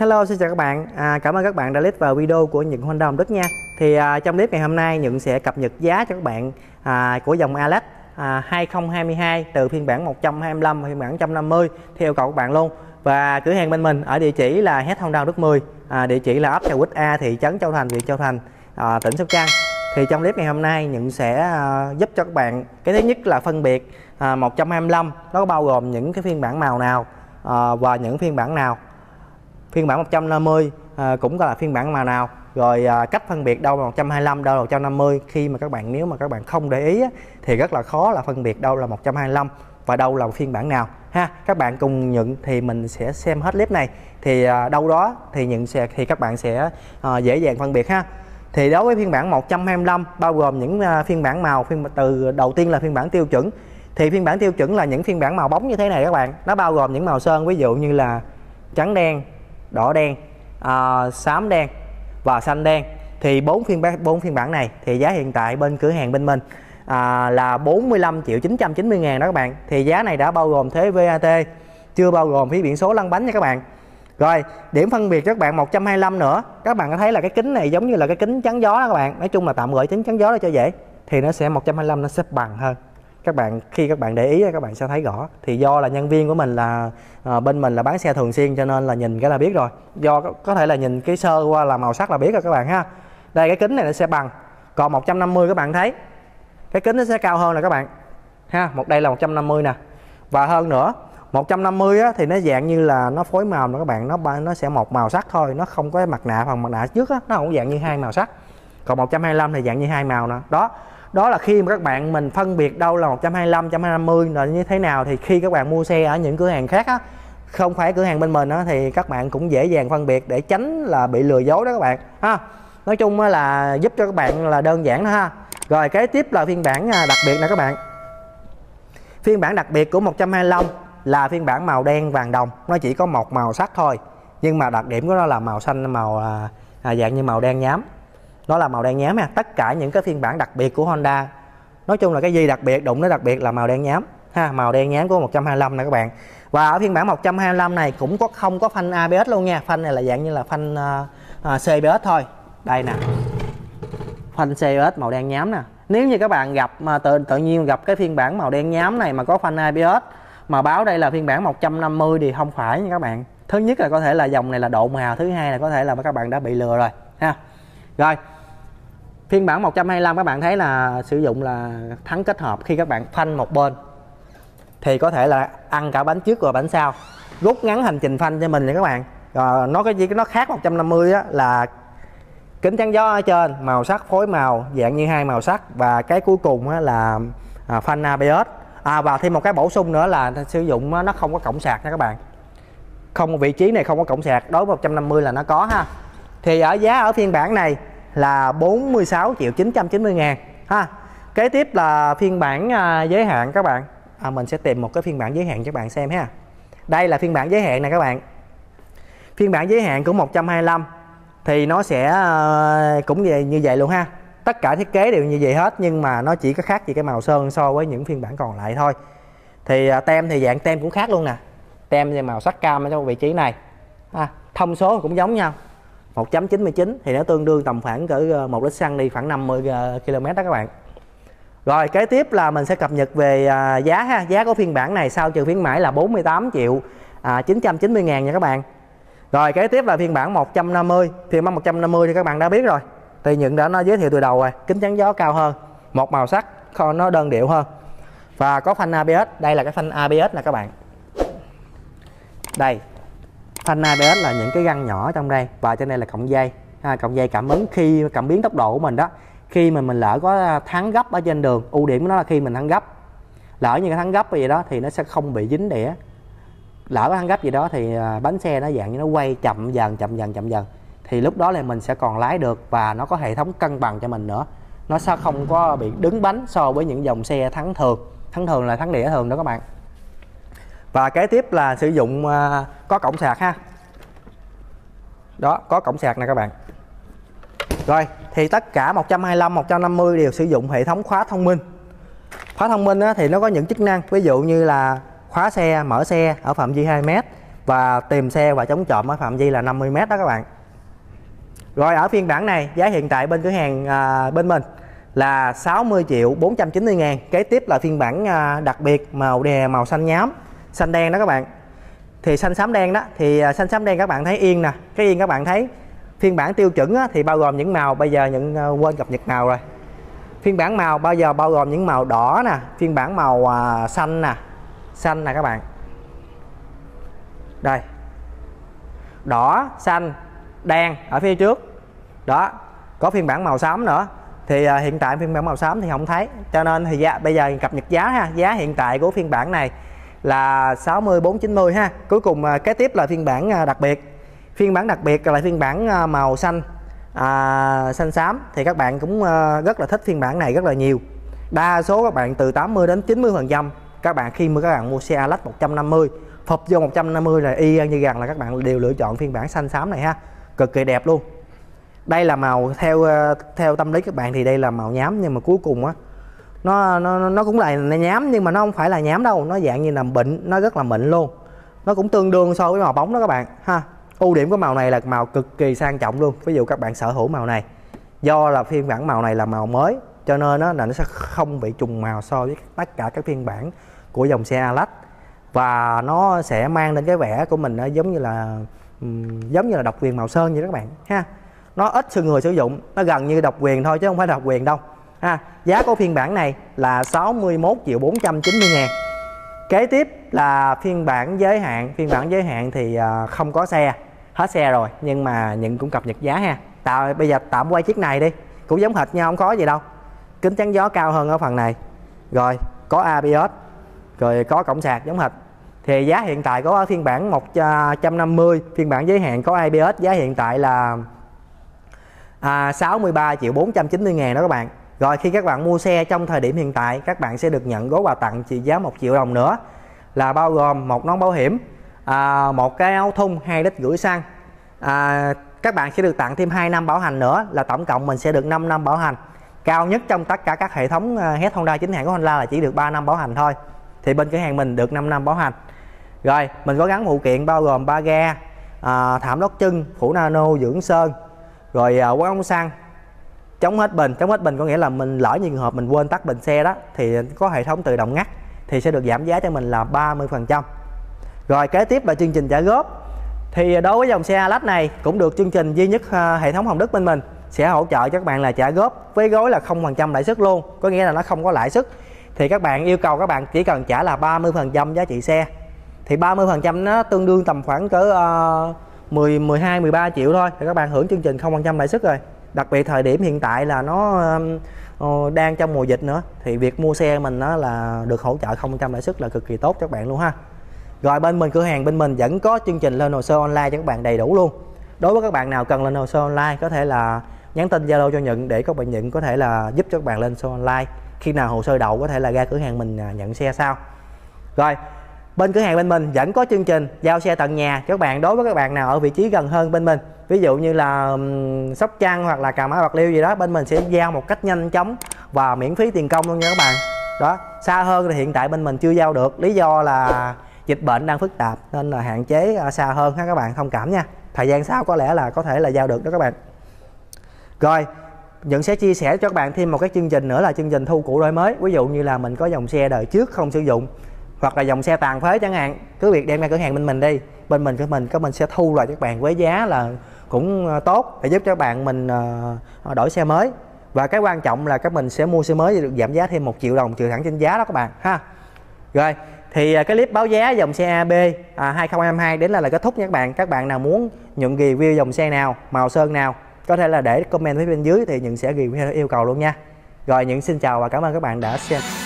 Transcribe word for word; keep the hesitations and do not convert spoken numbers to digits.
Hello, xin chào các bạn. À, cảm ơn các bạn đã click vào video của Nhuận Honda Hồng Đức nha. Thì à, trong clip ngày hôm nay Nhuận sẽ cập nhật giá cho các bạn à, của dòng Air Blade à, hai không hai hai từ phiên bản một trăm hai mươi lăm và phiên bản một trăm năm mươi theo yêu cầu các bạn luôn. Và cửa hàng bên mình ở địa chỉ là Nhuận Honda Hồng Đức mười, à, địa chỉ là ấp Trà Quýt A, thị trấn Châu Thành, huyện Châu Thành, à, tỉnh Sóc Trăng. Thì trong clip ngày hôm nay Nhuận sẽ à, giúp cho các bạn cái thứ nhất là phân biệt à, một trăm hai mươi lăm nó bao gồm những cái phiên bản màu nào à, và những phiên bản nào. Phiên bản một trăm năm mươi à, cũng là phiên bản màu nào, rồi à, cách phân biệt đâu là một trăm hai mươi lăm, đâu là một trăm năm mươi. Khi mà các bạn nếu mà các bạn không để ý á, thì rất là khó là phân biệt đâu là một trăm hai mươi lăm và đâu là phiên bản nào ha. Các bạn cùng Nhuận thì mình sẽ xem hết clip này thì à, đâu đó thì Nhuận sẽ thì các bạn sẽ à, dễ dàng phân biệt ha. Thì đối với phiên bản một trăm hai mươi lăm bao gồm những à, phiên bản màu, phiên từ đầu tiên là phiên bản tiêu chuẩn. Thì phiên bản tiêu chuẩn là những phiên bản màu bóng như thế này các bạn, nó bao gồm những màu sơn, ví dụ như là trắng đen, đỏ đen, à, xám đen và xanh đen. Thì bốn phiên bản bốn phiên bản này thì giá hiện tại bên cửa hàng bên mình à, là bốn mươi lăm triệu chín trăm chín mươi ngàn đó các bạn. Thì giá này đã bao gồm thuế vê a tê, chưa bao gồm phí biển số lăn bánh nha các bạn. Rồi điểm phân biệt các bạn một trăm hai mươi lăm nữa, các bạn có thấy là cái kính này giống như là cái kính chắn gió đó các bạn. Nói chung là tạm gọi kính chắn gió đó cho dễ, thì nó sẽ một trăm hai mươi lăm nó xếp bằng hơn. Các bạn khi các bạn để ý các bạn sẽ thấy rõ. Thì do là nhân viên của mình là à, bên mình là bán xe thường xuyên cho nên là nhìn cái là biết rồi, do có, có thể là nhìn cái sơ qua là màu sắc là biết rồi các bạn ha. Đây cái kính này nó sẽ bằng, còn một trăm năm mươi các bạn thấy cái kính nó sẽ cao hơn là các bạn ha. Một đây là một trăm năm mươi nè, và hơn nữa một trăm năm mươi á, thì nó dạng như là nó phối màu nè các bạn, nó nó sẽ một màu sắc thôi, nó không có mặt nạ, phần mặt nạ trước á, nó không dạng như hai màu sắc. Còn một trăm hai mươi lăm thì dạng như hai màu nè đó. Đó là khi mà các bạn mình phân biệt đâu là một trăm hai mươi lăm, một trăm hai mươi là như thế nào. Thì khi các bạn mua xe ở những cửa hàng khác á, không phải cửa hàng bên mình á, thì các bạn cũng dễ dàng phân biệt để tránh là bị lừa dối đó các bạn ha. Nói chung là giúp cho các bạn là đơn giản đó ha. Rồi kế tiếp là phiên bản đặc biệt nè các bạn. Phiên bản đặc biệt của một trăm hai mươi lăm là phiên bản màu đen vàng đồng, nó chỉ có một màu sắc thôi, nhưng mà đặc điểm của nó là màu xanh, màu à, dạng như màu đen nhám. Nó là màu đen nhám ha. Tất cả những cái phiên bản đặc biệt của Honda, nói chung là cái gì đặc biệt đụng nó đặc biệt là màu đen nhám ha, màu đen nhám của một trăm hai mươi lăm này các bạn. Và ở phiên bản một trăm hai mươi lăm này cũng có không có phanh a bê ét luôn nha. Phanh này là dạng như là phanh uh, uh, xê bê ét thôi. Đây nè, phanh xê bê ét màu đen nhám nè. Nếu như các bạn gặp mà tự tự nhiên gặp cái phiên bản màu đen nhám này mà có phanh a bê ét mà báo đây là phiên bản một trăm năm mươi thì không phải nha các bạn. Thứ nhất là có thể là dòng này là độ màu, thứ hai là có thể là các bạn đã bị lừa rồi ha. Rồi phiên bản một trăm hai mươi lăm các bạn thấy là sử dụng là thắng kết hợp. Khi các bạn phanh một bên thì có thể là ăn cả bánh trước rồi bánh sau, rút ngắn hành trình phanh cho mình nha các bạn. Rồi nó cái gì nó khác một trăm năm mươi á, là kính chắn gió ở trên, màu sắc phối màu dạng như hai màu sắc, và cái cuối cùng á, là phanh a bê ét. À, và thêm một cái bổ sung nữa là sử dụng nó không có cổng sạc nha các bạn. Không, vị trí này không có cổng sạc, đối với một trăm năm mươi là nó có ha. Thì ở giá ở phiên bản này là bốn mươi sáu triệu chín trăm chín mươi ngàn ha. Kế tiếp là phiên bản à, giới hạn các bạn. à, Mình sẽ tìm một cái phiên bản giới hạn cho các bạn xem ha. Đây là phiên bản giới hạn này các bạn. Phiên bản giới hạn của một trăm hai mươi lăm thì nó sẽ à, cũng về như vậy luôn ha. Tất cả thiết kế đều như vậy hết, nhưng mà nó chỉ có khác gì cái màu sơn so với những phiên bản còn lại thôi. Thì à, tem thì dạng tem cũng khác luôn nè. Tem thì màu sắc cam ở trong vị trí này ha. Thông số cũng giống nhau, một chấm chín mươi chín thì nó tương đương tầm khoảng cỡ một lít xăng đi khoảng năm mươi ki lô mét đó các bạn. Rồi kế tiếp là mình sẽ cập nhật về giá ha. Giá của phiên bản này sau trừ khuyến mãi là bốn mươi tám triệu chín trăm chín mươi ngàn nha các bạn. Rồi kế tiếp là phiên bản một trăm năm mươi. Phiên bản một trăm năm mươi thì các bạn đã biết rồi, thì Nhuận đã nó giới thiệu từ đầu rồi. Kính chắn gió cao hơn, một màu sắc, nó đơn điệu hơn, và có phanh a bê ét. Đây là cái phanh a bê ét nè các bạn. Đây, phanh a bê ét là những cái găng nhỏ trong đây, và trên đây là cọng dây ha, cọng dây cảm ứng khi cảm biến tốc độ của mình đó. Khi mà mình lỡ có thắng gấp ở trên đường, ưu điểm của nó là khi mình thắng gấp, lỡ như thắng gấp gì đó thì nó sẽ không bị dính đĩa. Lỡ có thắng gấp gì đó thì bánh xe nó dạng như nó quay chậm dần chậm dần chậm dần, thì lúc đó là mình sẽ còn lái được, và nó có hệ thống cân bằng cho mình nữa, nó sẽ không có bị đứng bánh so với những dòng xe thắng thường. Thắng thường là thắng đĩa thường đó các bạn. Và kế tiếp là sử dụng uh, có cổng sạc ha. Đó, có cổng sạc nè các bạn. Rồi thì tất cả một trăm hai mươi lăm, một trăm năm mươi đều sử dụng hệ thống khóa thông minh. Khóa thông minh á, thì nó có những chức năng, ví dụ như là khóa xe, mở xe ở phạm vi hai mét, Và tìm xe và chống trộm ở phạm vi là năm mươi mét đó các bạn. Rồi ở phiên bản này, giá hiện tại bên cửa hàng à, bên mình là sáu mươi triệu bốn trăm chín mươi ngàn. Kế tiếp là phiên bản à, đặc biệt màu đè màu xanh nhám, xanh đen đó các bạn. Thì xanh xám đen đó, thì xanh xám đen các bạn thấy yên nè. Cái yên các bạn thấy phiên bản tiêu chuẩn á, thì bao gồm những màu, bây giờ những à, quên cập nhật màu rồi. Phiên bản màu bao giờ bao gồm những màu đỏ nè, phiên bản màu à, xanh nè, xanh nè các bạn. Đây, đỏ, xanh, đen ở phía trước đó, có phiên bản màu xám nữa. Thì à, hiện tại phiên bản màu xám thì không thấy, cho nên thì giá, bây giờ cập nhật giá ha. Giá hiện tại của phiên bản này là sáu mươi bốn chín mươi ha. Cuối cùng à, kế tiếp là phiên bản à, đặc biệt. Phiên bản đặc biệt là phiên bản à, màu xanh à, xanh xám. Thì các bạn cũng à, rất là thích phiên bản này rất là nhiều. Đa số các bạn từ tám mươi đến chín mươi phần trăm các bạn khi mà các bạn mua xe Alex một trăm năm mươi hộp vô một trăm năm mươi là y như rằng là các bạn đều lựa chọn phiên bản xanh xám này ha, cực kỳ đẹp luôn. Đây là màu theo theo tâm lý các bạn thì đây là màu nhám, nhưng mà cuối cùng á nó nó nó cũng là nhám nhưng mà nó không phải là nhám đâu, nó dạng như là mịn, nó rất là mịn luôn. Nó cũng tương đương so với màu bóng đó các bạn ha. Ưu điểm của màu này là màu cực kỳ sang trọng luôn. Ví dụ các bạn sở hữu màu này, do là phiên bản màu này là màu mới cho nên nó là nó sẽ không bị trùng màu so với tất cả các phiên bản của dòng xe Alex. Và nó sẽ mang đến cái vẻ của mình nó giống như là giống như là độc quyền màu sơn vậy các bạn ha. Nó ít người sử dụng, nó gần như độc quyền thôi chứ không phải độc quyền đâu ha. Giá của phiên bản này là sáu mươi mốt triệu bốn trăm chín mươi ngàn. Kế tiếp là phiên bản giới hạn. Phiên bản giới hạn thì không có xe, hết xe rồi, nhưng mà những cũng cập nhật giá ha. Tạo, bây giờ tạm quay chiếc này đi, cũng giống hệt nhau không có gì đâu. Kính chắn gió cao hơn ở phần này, rồi có a bê ét, rồi có cổng sạc giống hệt. Thì giá hiện tại có phiên bản một trăm năm mươi, phiên bản giới hạn có a bê ét, giá hiện tại là à, sáu mươi ba triệu bốn trăm chín mươi ngàn đó các bạn. Rồi khi các bạn mua xe trong thời điểm hiện tại, các bạn sẽ được nhận gói quà tặng trị giá một triệu đồng nữa, là bao gồm một nón bảo hiểm, à, một cái áo thun, hai lít rưỡi xăng. à, Các bạn sẽ được tặng thêm hai năm bảo hành nữa, là tổng cộng mình sẽ được năm năm bảo hành. Cao nhất trong tất cả các hệ thống hết Honda chính hãng của Honda là chỉ được ba năm bảo hành thôi. Thì bên cửa hàng mình được năm năm bảo hành. Rồi mình có gắn phụ kiện bao gồm ba ga, à, thảm lót chân, phủ nano, dưỡng sơn, rồi à, quán ống xăng, chống hết bình. Chống hết bình có nghĩa là mình lỡ như trường hợp mình quên tắt bình xe đó, thì có hệ thống tự động ngắt, thì sẽ được giảm giá cho mình là ba mươi phần trăm. Rồi kế tiếp là chương trình trả góp. Thì đối với dòng xe Alex này cũng được chương trình duy nhất à, hệ thống Hồng Đức bên mình sẽ hỗ trợ cho các bạn là trả góp với gói là không phần trăm lãi suất luôn. Có nghĩa là nó không có lãi suất. Thì các bạn yêu cầu các bạn chỉ cần trả là ba mươi phần trăm giá trị xe. Thì ba mươi phần trăm nó tương đương tầm khoảng cỡ uh, mười, mười hai, mười ba triệu thôi. Thì các bạn hưởng chương trình không phần trăm lãi suất rồi. Đặc biệt thời điểm hiện tại là nó uh, đang trong mùa dịch nữa. Thì việc mua xe mình nó là được hỗ trợ không phần trăm lãi suất là cực kỳ tốt cho các bạn luôn ha. Rồi bên mình cửa hàng bên mình vẫn có chương trình lên hồ sơ online cho các bạn đầy đủ luôn. Đối với các bạn nào cần lên hồ sơ online, có thể là nhắn tin Zalo cho Nhuận để các bạn Nhuận có thể là giúp cho các bạn lên hồ sơ online. Khi nào hồ sơ đậu có thể là ra cửa hàng mình nhận xe sau. Rồi bên cửa hàng bên mình vẫn có chương trình giao xe tận nhà các bạn. Đối với các bạn nào ở vị trí gần hơn bên mình, ví dụ như là Sóc Trăng hoặc là Cà Mau, Bạc Liêu gì đó, bên mình sẽ giao một cách nhanh chóng và miễn phí tiền công luôn nha các bạn. Đó, xa hơn thì hiện tại bên mình chưa giao được, lý do là dịch bệnh đang phức tạp nên là hạn chế xa hơn ha các bạn, thông cảm nha. Thời gian sau có lẽ là có thể là giao được đó các bạn. Rồi Nhuận sẽ chia sẻ cho các bạn thêm một cái chương trình nữa là chương trình thu cũ đổi mới. Ví dụ như là mình có dòng xe đời trước không sử dụng hoặc là dòng xe tàn phế chẳng hạn, cứ việc đem ra cửa hàng bên mình đi, bên mình của mình các mình sẽ thu lại cho các bạn với giá là cũng tốt để giúp cho các bạn mình đổi xe mới. Và cái quan trọng là các mình sẽ mua xe mới thì được giảm giá thêm một triệu đồng trừ thẳng trên giá đó các bạn ha. Rồi thì cái clip báo giá dòng xe a bê à, hai không hai hai đến là, là kết thúc nha các bạn. Các bạn nào muốn Nhuận review dòng xe nào, màu sơn nào có thể là để comment phía bên dưới thì Nhuận sẽ ghi theo yêu cầu luôn nha. Rồi Nhuận xin chào và cảm ơn các bạn đã xem.